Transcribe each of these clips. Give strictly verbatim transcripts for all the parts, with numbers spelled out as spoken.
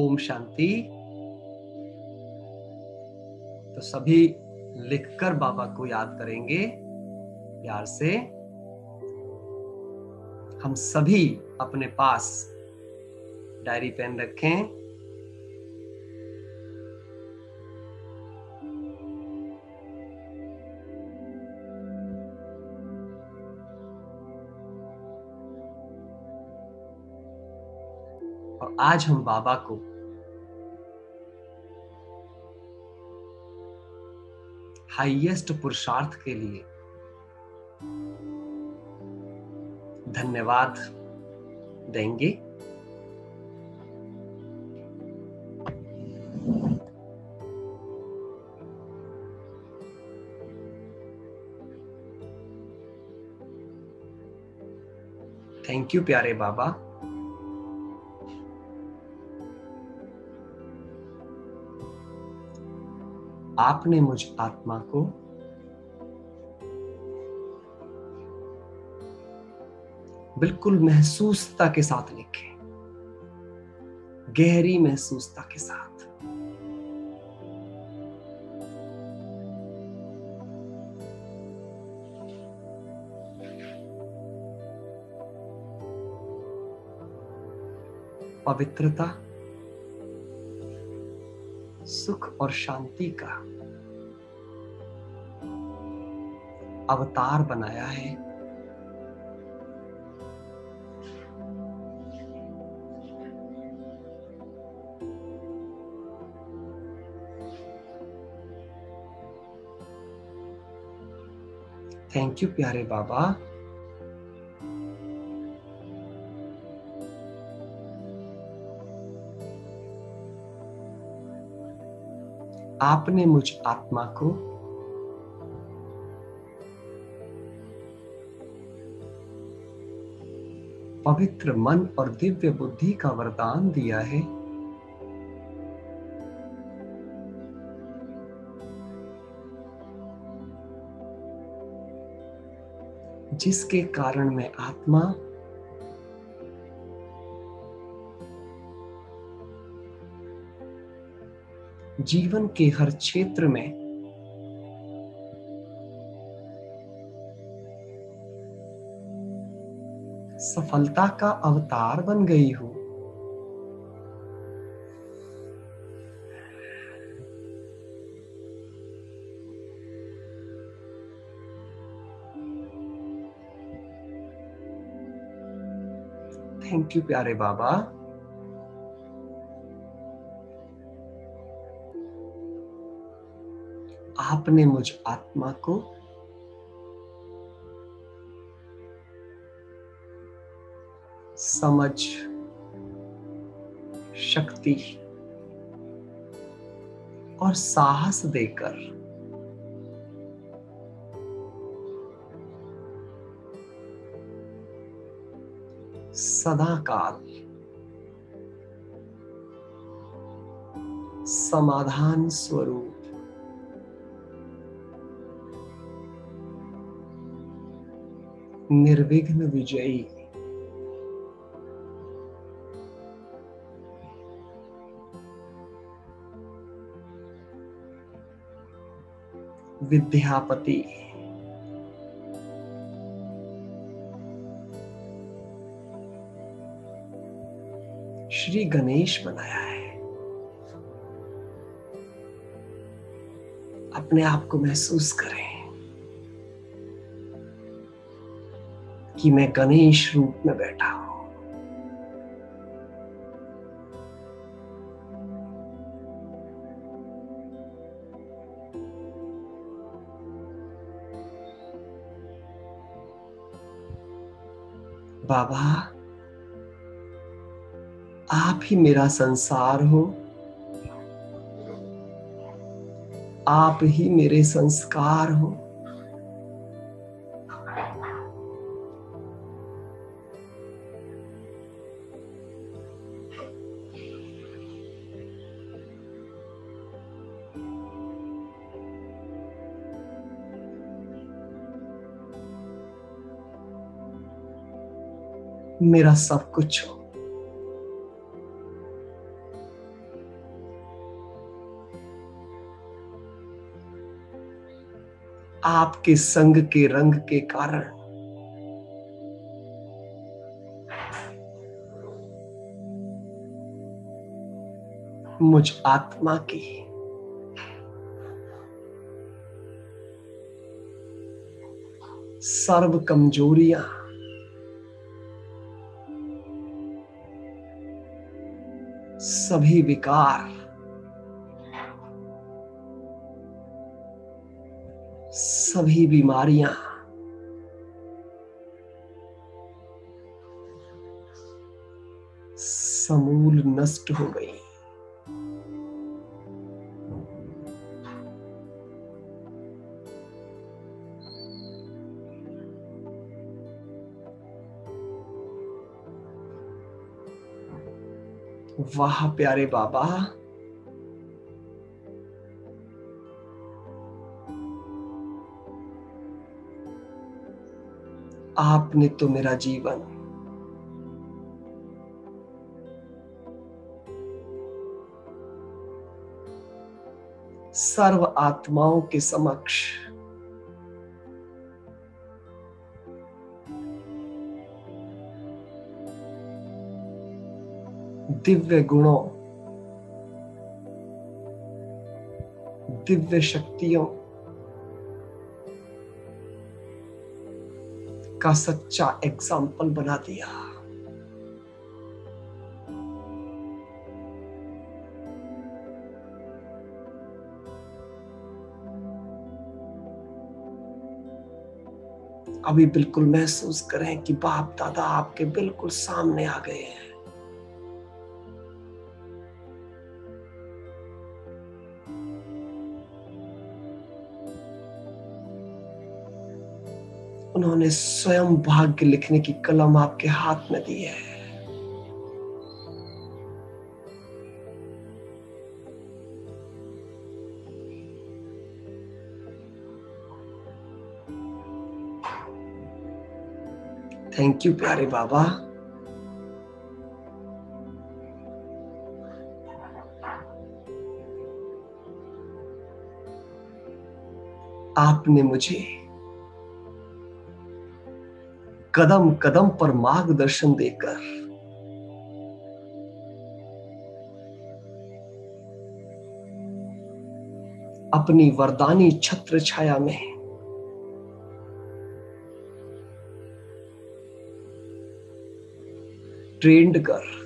ओम शांति। तो सभी लिखकर बाबा को याद करेंगे प्यार से। हम सभी अपने पास डायरी पेन रखें। और आज हम बाबा को हाईएस्ट पुरुषार्थ के लिए धन्यवाद देंगे। थैंक यू प्यारे बाबा। आपने मुझ आत्मा को बिल्कुल महसूसता के साथ लिखे, गहरी महसूसता के साथ। पवित्रता, सुख और शांति का अवतार बनाया है। थैंक यू प्यारे बाबा। आपने मुझ आत्मा को पवित्र मन और दिव्य बुद्धि का वरदान दिया है। जिसके कारण मैं आत्मा जीवन के हर क्षेत्र में सफलता का अवतार बन गई हूं। थैंक यू प्यारे बाबा। आपने मुझ आत्मा को समझ, शक्ति और साहस देकर सदा काल समाधान स्वरूप निर्विघ्न विजयी विद्यापति श्री गणेश बनाया है। अपने आप को महसूस करें कि मैं गणेश रूप में बैठा हूं। बाबा, आप ही मेरा संसार हो, आप ही मेरे संस्कार हो, मेरा सब कुछ हो। आपके संग के रंग के कारण मुझ आत्मा की सर्व कमजोरियां सभी विकार सभी बीमारियां समूल नष्ट हो गई। वाह प्यारे बाबा, आपने तो मेरा जीवन सर्व आत्माओं के समक्ष दिव्य गुणों, दिव्य शक्तियों का सच्चा एग्जाम्पल बना दिया। अभी बिल्कुल महसूस करें कि बाप दादा आपके बिल्कुल सामने आ गए हैं। उन्होंने स्वयं भाग्य लिखने की कलम आपके हाथ में दी है। थैंक यू प्यारे बाबा, आपने मुझे कदम कदम पर मार्गदर्शन देकर अपनी वरदानी छत्र छाया में ट्रेंड कर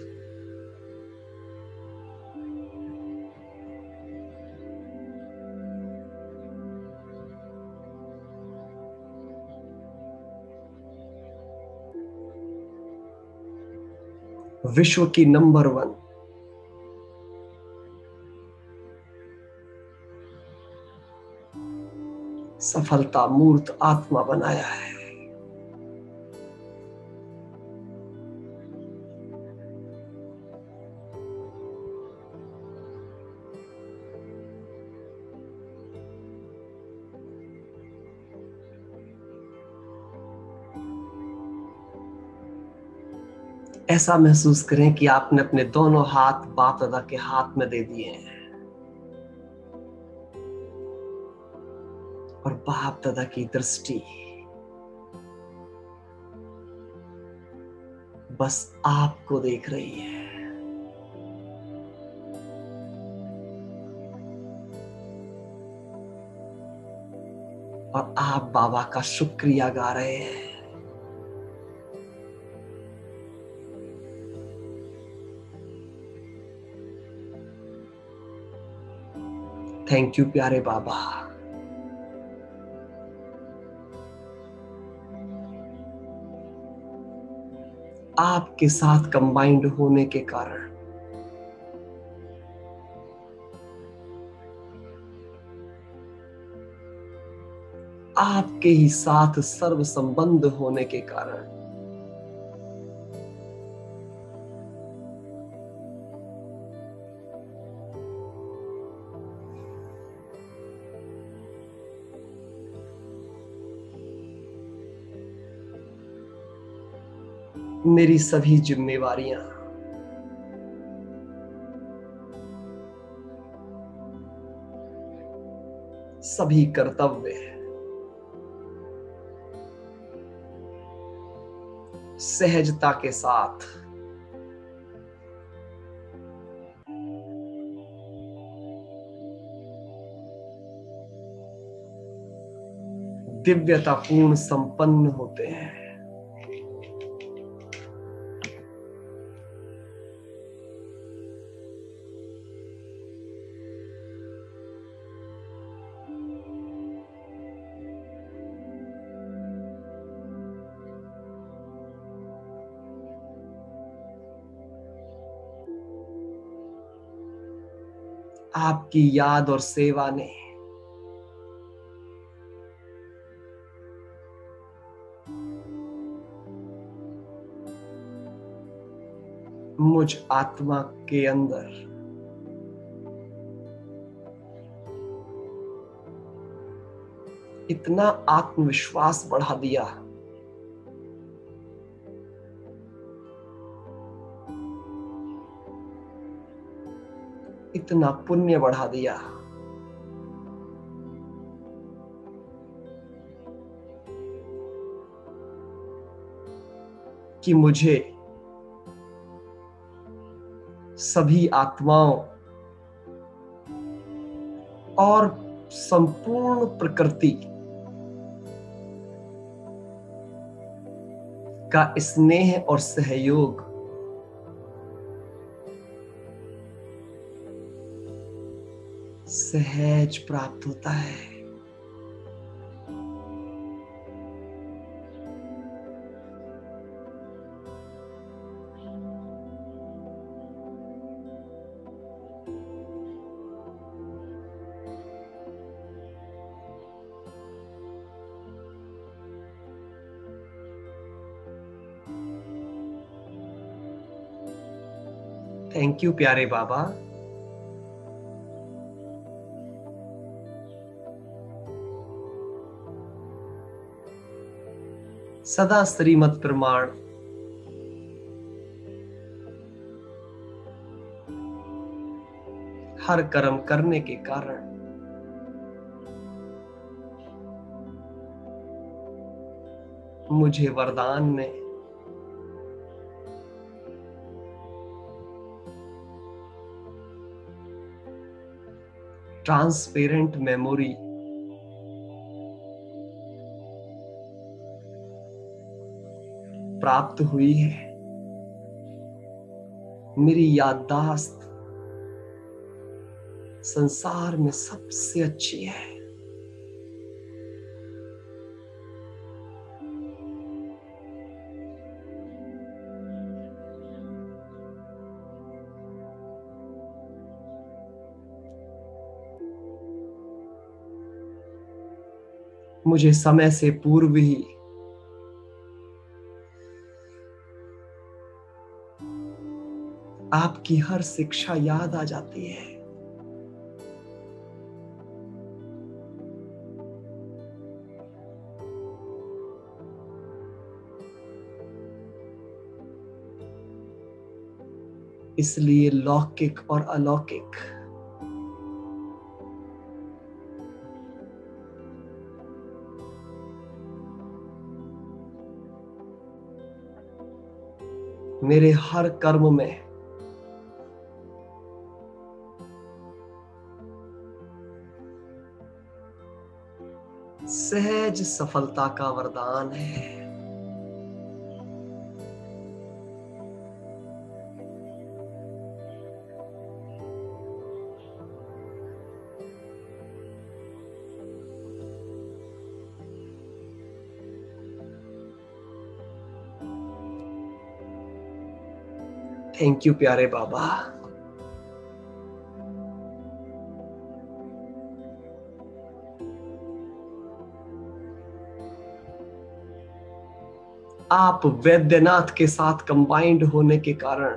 विश्व की नंबर वन सफलता मूर्त आत्मा बनाया है। ऐसा महसूस करें कि आपने अपने दोनों हाथ बाप दादा के हाथ में दे दिए हैं और बाप दादा की दृष्टि बस आपको देख रही है। और आप बाबा का शुक्रिया गा रहे हैं। थैंक यू प्यारे बाबा, आपके साथ कंबाइंड होने के कारण आपके ही साथ सर्व संबंध होने के कारण मेरी सभी जिम्मेवारियां सभी कर्तव्य सहजता के साथ। दिव्यता पूर्ण संपन्न होते हैं। आपकी याद और सेवा ने मुझ आत्मा के अंदर इतना आत्मविश्वास बढ़ा दिया इतना पुण्य बढ़ा दिया कि मुझे सभी आत्माओं और संपूर्ण प्रकृति का स्नेह और सहयोग सहज प्राप्त होता है। थैंक यू प्यारे बाबा, सदा श्रीमत प्रमाण हर कर्म करने के कारण मुझे वरदान में ट्रांसपेरेंट मेमोरी प्राप्त हुई है। मेरी याददाश्त संसार में सबसे अच्छी है। मुझे समय से पूर्व ही आपकी हर शिक्षा याद आ जाती है। इसलिए लौकिक और अलौकिक मेरे हर कर्म में सहज सफलता का वरदान है। थैंक यू प्यारे बाबा, आप वैद्यनाथ के साथ कंबाइंड होने के कारण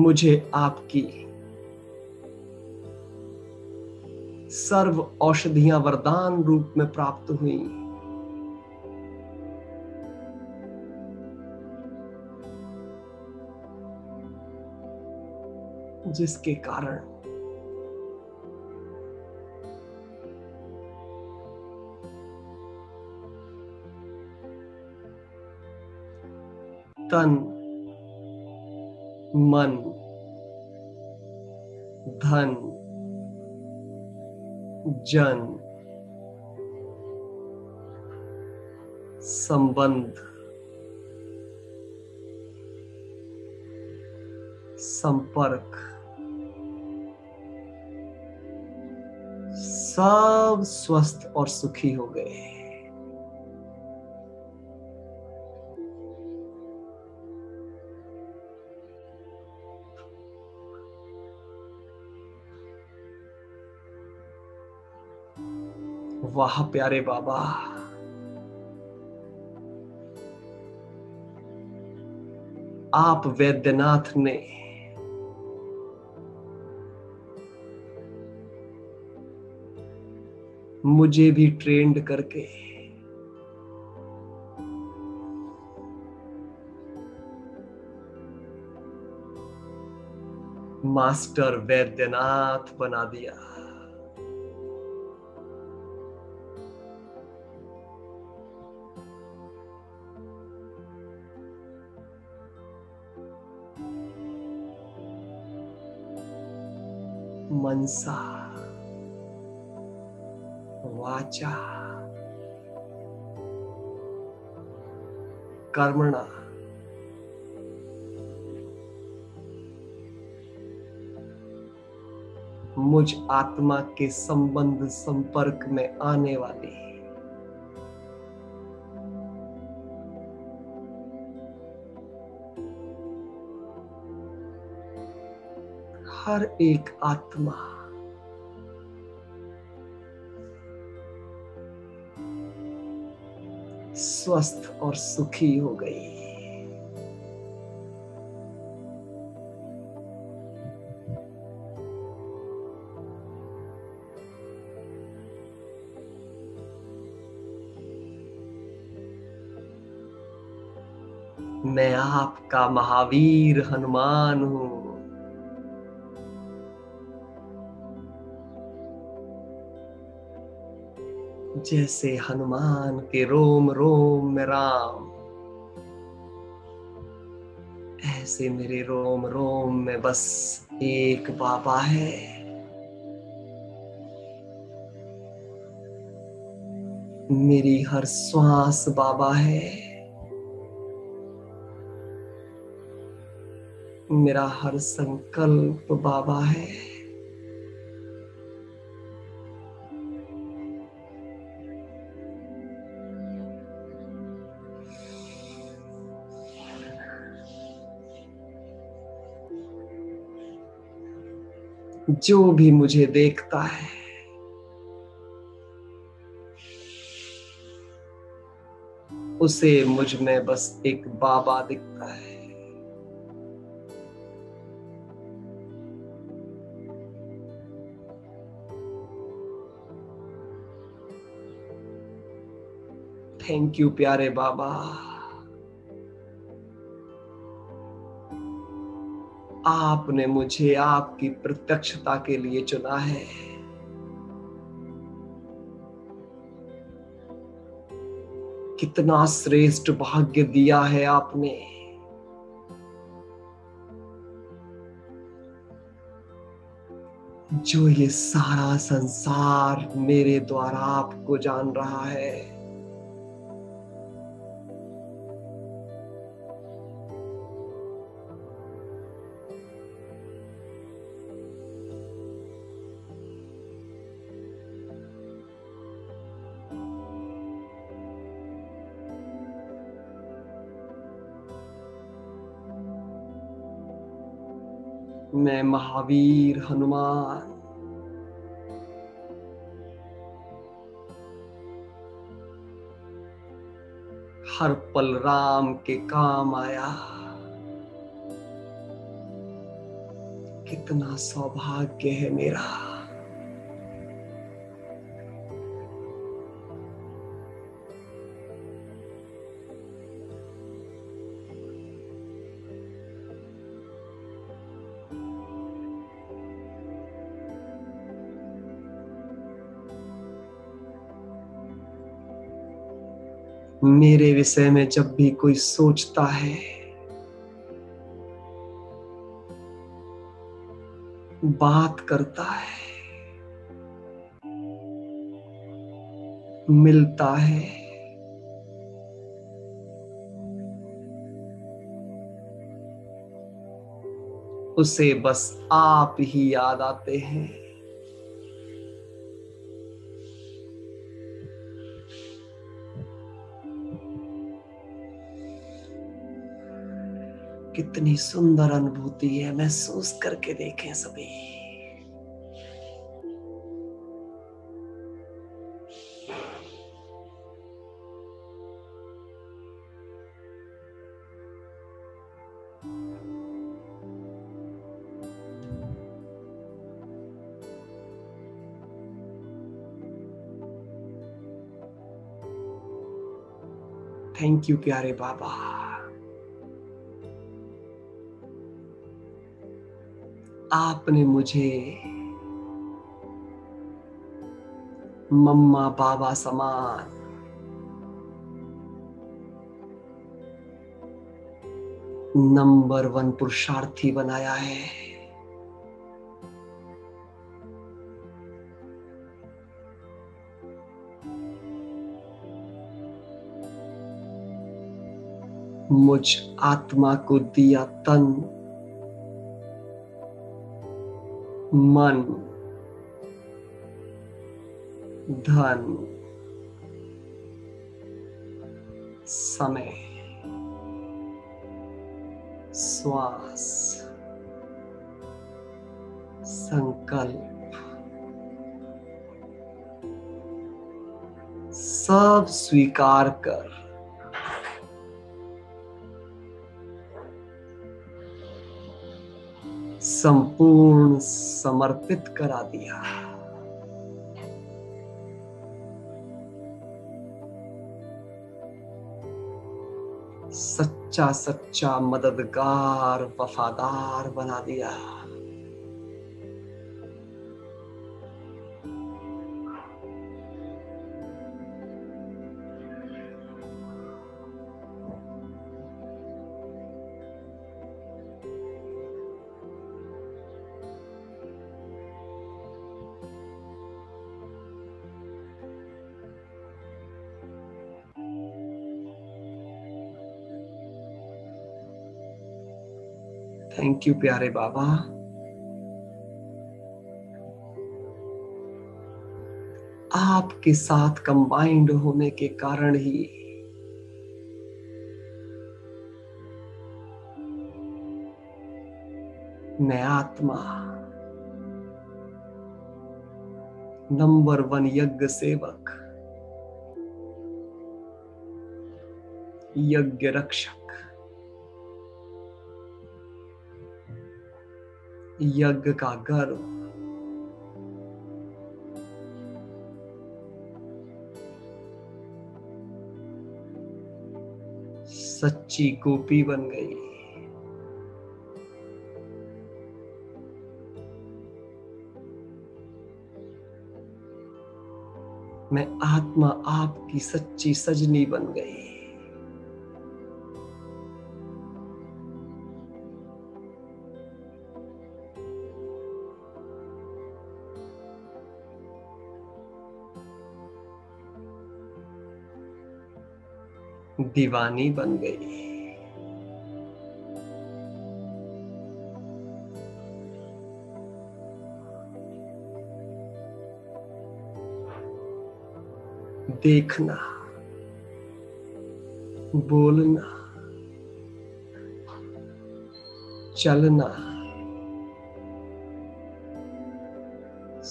मुझे आपकी सर्व औषधियां वरदान रूप में प्राप्त हुई। जिसके कारण तन मन धन जन संबंध संपर्क सब स्वस्थ और सुखी हो गए। वाह प्यारे बाबा, आप वैद्यनाथ ने मुझे भी ट्रेंड करके मास्टर वैद्यनाथ बना दिया। मनसा वाचा कर्मणा मुझ आत्मा के संबंध संपर्क में आने वाली हर एक आत्मा स्वस्थ और सुखी हो गई। मैं आपका महावीर हनुमान हूं। जैसे हनुमान के रोम रोम में राम, ऐसे मेरे रोम रोम में बस एक बाबा है। मेरी हर श्वास बाबा है, मेरा हर संकल्प बाबा है, जो भी मुझे देखता है उसे मुझ में बस एक बाबा दिखता है। थैंक यू प्यारे बाबा, आपने मुझे आपकी प्रत्यक्षता के लिए चुना है। कितना श्रेष्ठ भाग्य दिया है आपने। जो ये सारा संसार मेरे द्वारा आपको जान रहा है, मैं महावीर हनुमान हर पल राम के काम आया। कितना सौभाग्य है मेरा। मेरे विषय में जब भी कोई सोचता है, बात करता है, मिलता है, उसे बस आप ही याद आते हैं। कितनी सुंदर अनुभूति है, महसूस करके देखें सभी। थैंक यू प्यारे बाबा, आपने मुझे मम्मा बाबा समान नंबर वन पुरुषार्थी बनाया है। मुझ आत्मा को दिया तन, मन, धन, समय, श्वास, संकल्प, सब स्वीकार कर संपूर्ण समर्पित करा दिया। सच्चा सच्चा मददगार वफादार बना दिया। थैंक यू प्यारे बाबा, आपके साथ कंबाइंड होने के कारण ही मैं आत्मा नंबर वन यज्ञ सेवक, यज्ञ रक्षक, यज्ञ का गर्व, सच्ची गोपी बन गई। मैं आत्मा आपकी सच्ची सजनी बन गई। दीवानी बन गई। देखना, बोलना, चलना,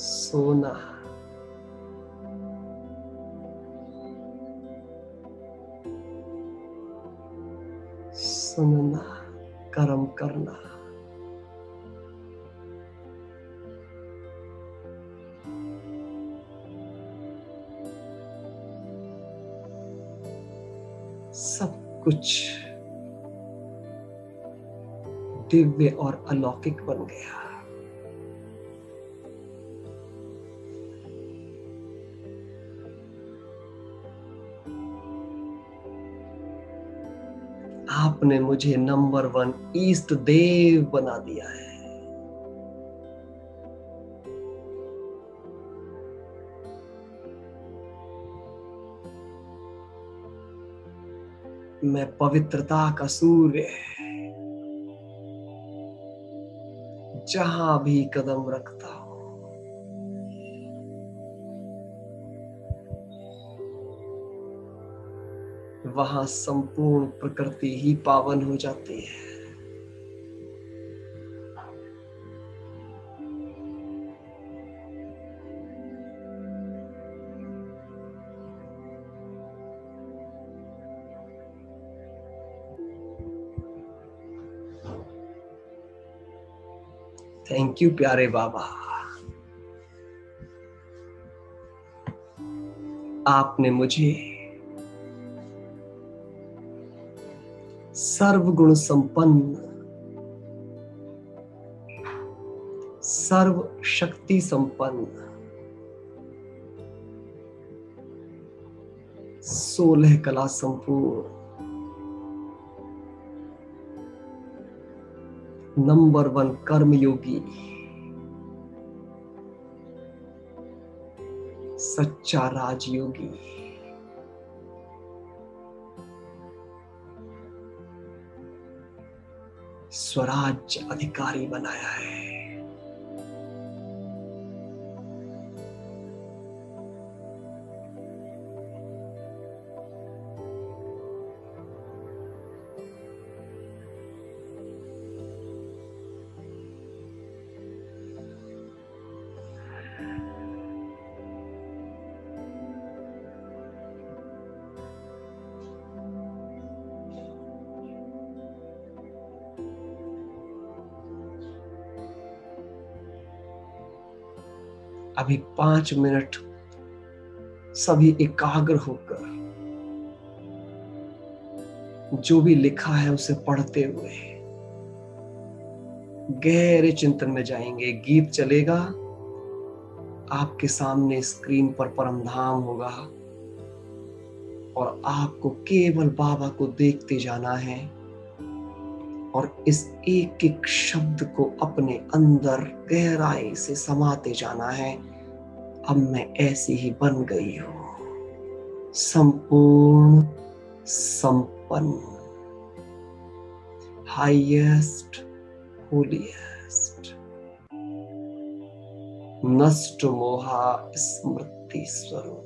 सोना, सुनना, कर्म करना, सब कुछ दिव्य और अलौकिक बन गया। आपने मुझे नंबर वन ईष्ट देव बना दिया है। मैं पवित्रता का सूर्य जहां भी कदम रखता हूं, वहां संपूर्ण प्रकृति ही पावन हो जाती है। थैंक यू प्यारे बाबा, आपने मुझे सर्वगुण संपन्न, सर्व शक्ति संपन्न, सोलह कला संपूर्ण, नंबर वन कर्मयोगी, सच्चा राजयोगी, स्वराज अधिकारी बनाया है। अभी पांच मिनट सभी एकाग्र होकर जो भी लिखा है उसे पढ़ते हुए गहरे चिंतन में जाएंगे। गीत चलेगा, आपके सामने स्क्रीन पर परमधाम होगा और आपको केवल बाबा को देखते जाना है और इस एक एक शब्द को अपने अंदर गहराई से समाते जाना है। अब मैं ऐसी ही बन गई हूं, संपूर्ण संपन्न, हाईएस्ट होलीएस्ट, नष्ट मोहा स्मृति स्वरूप।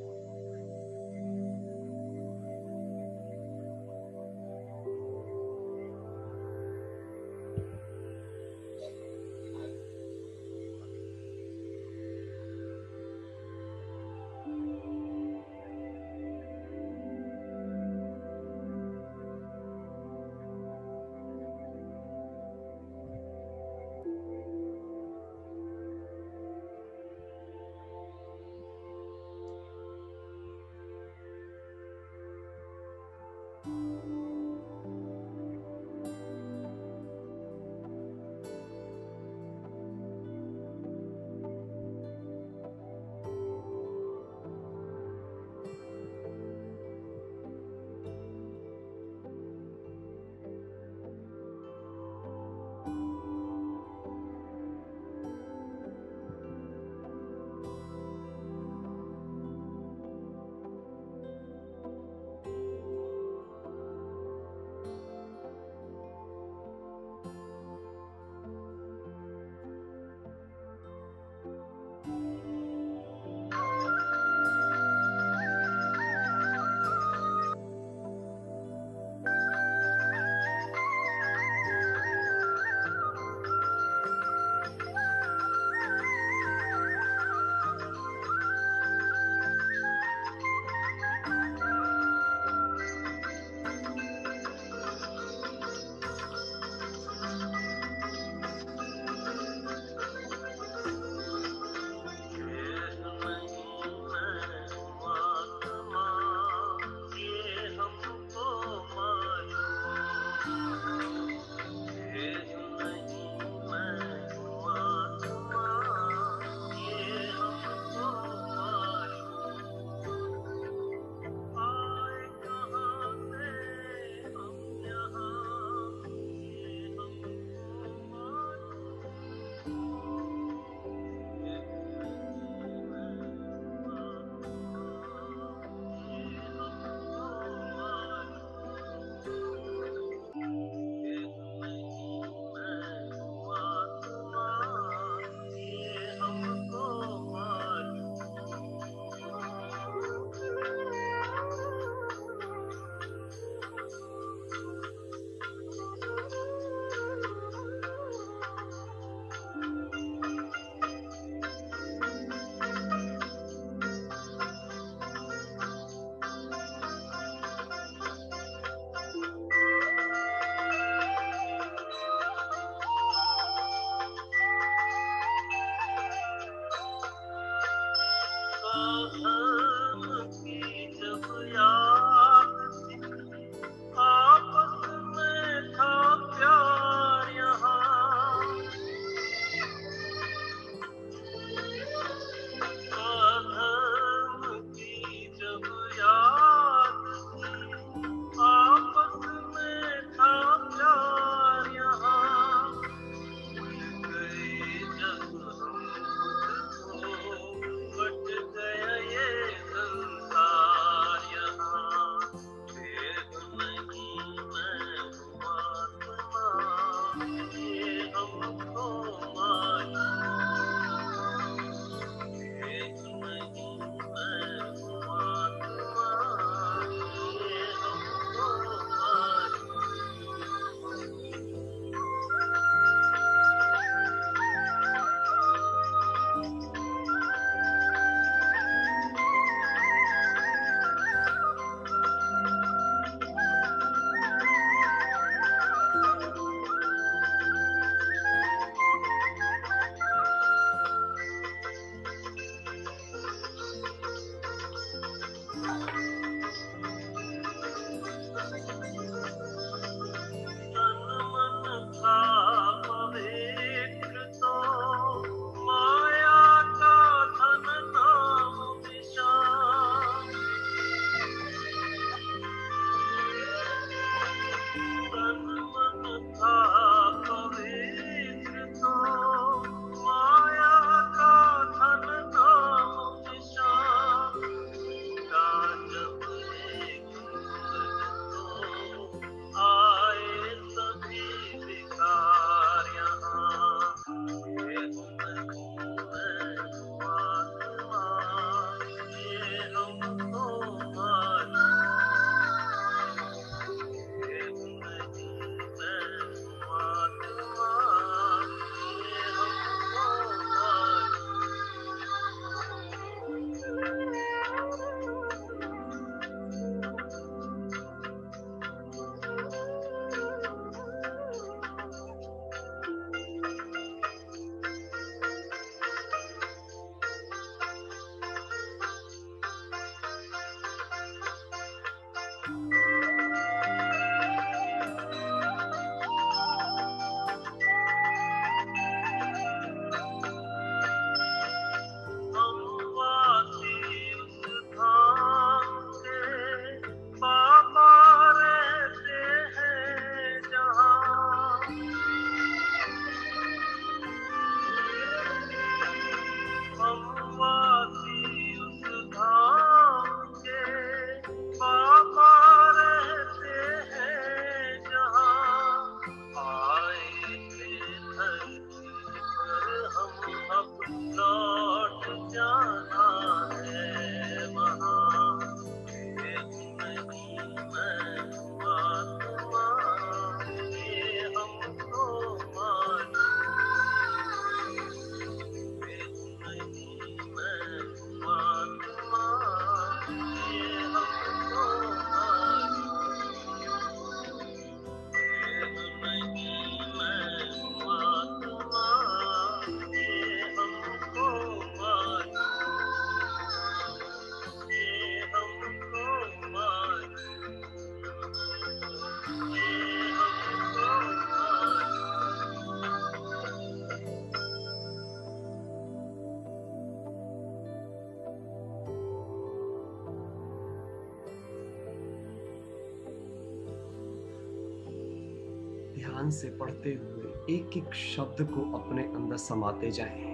ध्यान से पढ़ते हुए एक एक शब्द को अपने अंदर समाते जाएं।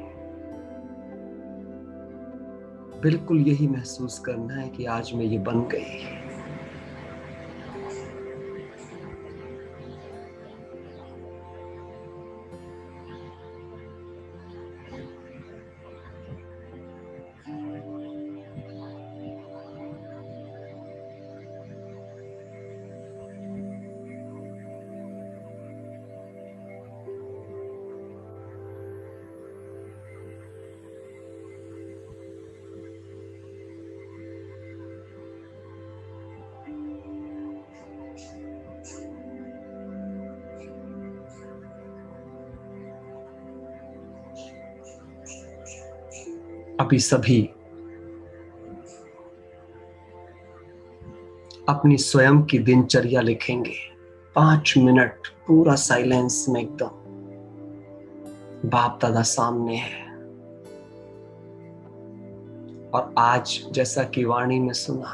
बिल्कुल यही महसूस करना है कि आज मैं ये बन गई। अभी सभी अपनी स्वयं की दिनचर्या लिखेंगे। पांच मिनट पूरा साइलेंस में एकदम बाप दादा सामने है। और आज जैसा कि वाणी में सुना,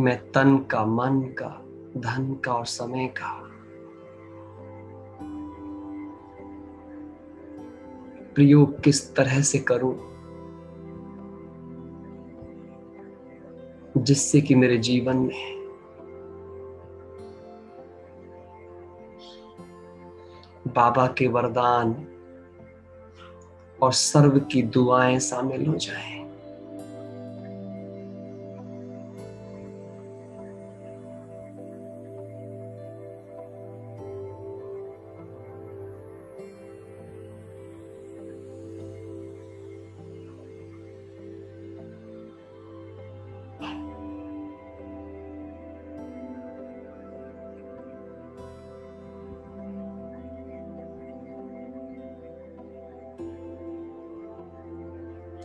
मैं तन का, मन का, धन का और समय का प्रयोग किस तरह से करूं जिससे कि मेरे जीवन में बाबा के वरदान और सर्व की दुआएं शामिल हो जाएं।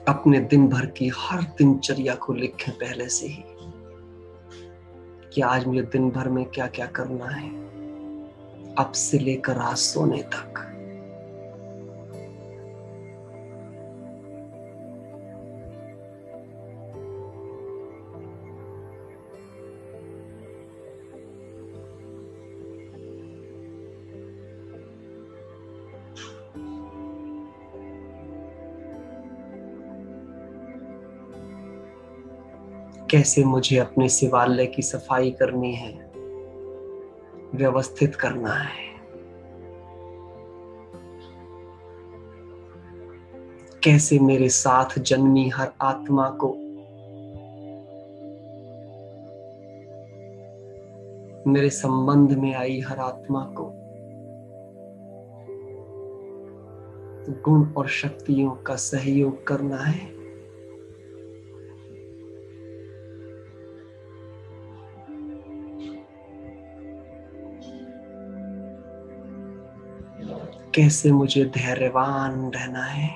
अपने दिन भर की हर दिनचर्या को लिखें पहले से ही कि आज मुझे दिन भर में क्या क्या करना है, अब से लेकर रात सोने तक। कैसे मुझे अपने शिवालय की सफाई करनी है, व्यवस्थित करना है, कैसे मेरे साथ जन्मी हर आत्मा को मेरे संबंध में आई हर आत्मा को गुण और शक्तियों का सहयोग करना है। कैसे मुझे धैर्यवान रहना है,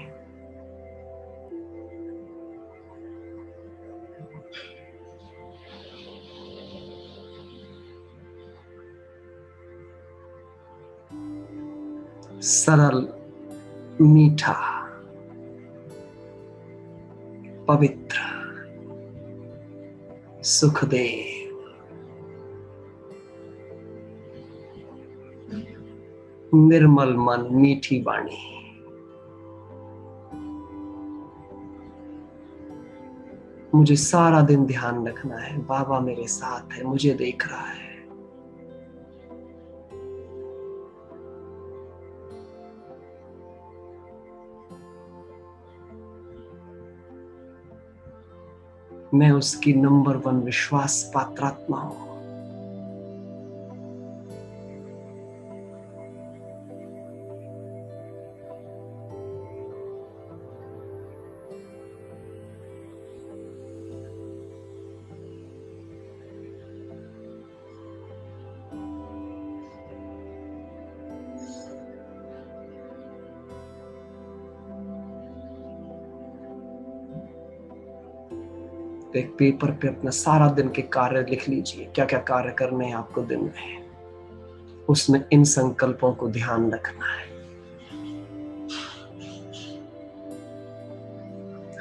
सरल, मीठा, पवित्र, सुखदेव। निर्मल मन, मीठी वाणी। मुझे सारा दिन ध्यान रखना है, बाबा मेरे साथ है, मुझे देख रहा है। मैं उसकी नंबर वन विश्वास पात्र आत्मा हूं। तो एक पेपर पे अपना सारा दिन के कार्य लिख लीजिए, क्या क्या कार्य करने हैं आपको दिन में। उसमें इन संकल्पों को ध्यान रखना है।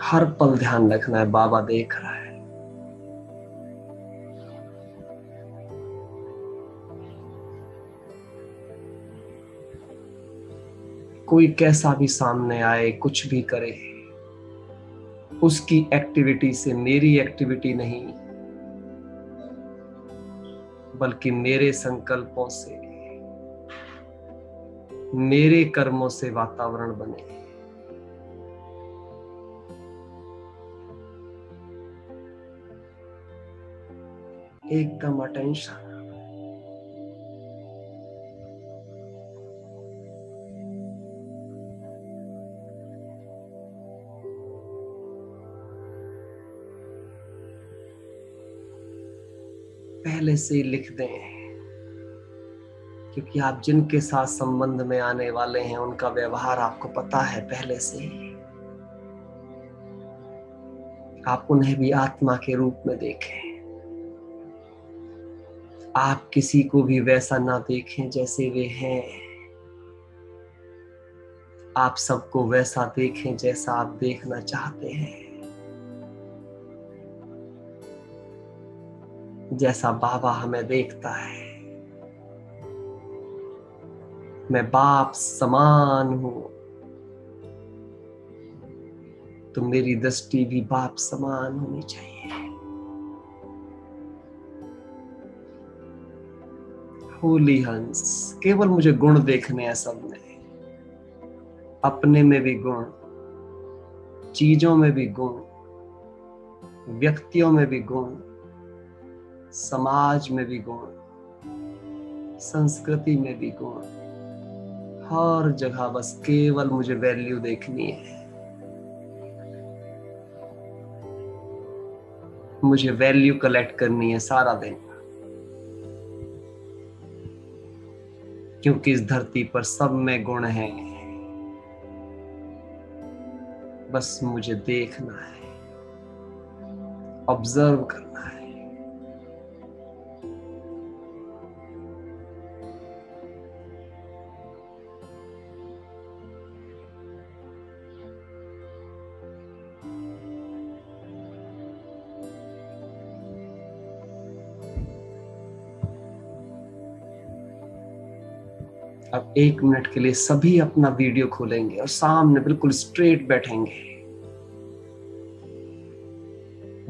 हर पल ध्यान रखना है, बाबा देख रहा है। कोई कैसा भी सामने आए, कुछ भी करे, उसकी एक्टिविटी से मेरी एक्टिविटी नहीं बल्कि मेरे संकल्पों से, मेरे कर्मों से वातावरण बने। एकदम अटेंशन। पहले से लिख दें, क्योंकि आप जिनके साथ संबंध में आने वाले हैं उनका व्यवहार आपको पता है पहले से। आप उन्हें भी आत्मा के रूप में देखें। आप किसी को भी वैसा ना देखें जैसे वे हैं, आप सबको वैसा देखें जैसा आप देखना चाहते हैं, जैसा बाबा हमें देखता है। मैं बाप समान हूं तो मेरी दृष्टि भी बाप समान होनी चाहिए। होली हंस, केवल मुझे गुण देखने हैं सब में, अपने में भी गुण, चीजों में भी गुण, व्यक्तियों में भी गुण, समाज में भी गुण, संस्कृति में भी गुण, हर जगह। बस केवल मुझे वैल्यू देखनी है, मुझे वैल्यू कलेक्ट करनी है सारा दिन, क्योंकि इस धरती पर सब में गुण हैं, बस मुझे देखना है, ऑब्जर्व करना है। अब एक मिनट के लिए सभी अपना वीडियो खोलेंगे और सामने बिल्कुल स्ट्रेट बैठेंगे।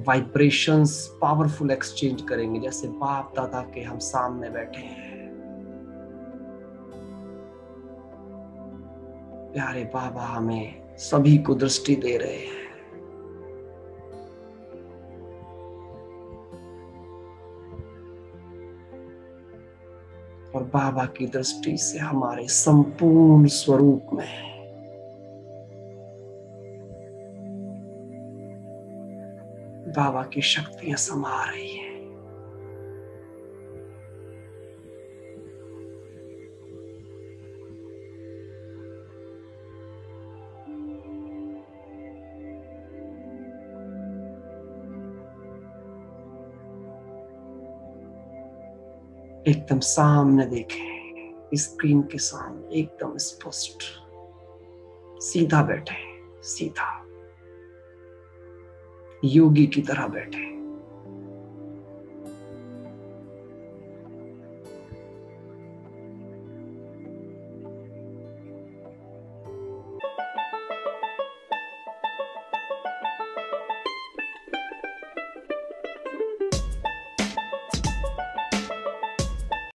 वाइब्रेशंस पावरफुल एक्सचेंज करेंगे, जैसे बाप दादा के हम सामने बैठे हैं। प्यारे बाबा हमें सभी को दृष्टि दे रहे हैं। और बाबा की दृष्टि से हमारे संपूर्ण स्वरूप में बाबा की शक्तियां समा रही है। एकदम सामने देखें, स्क्रीन के सामने एकदम स्पष्ट, सीधा बैठे, सीधा योगी की तरह बैठे।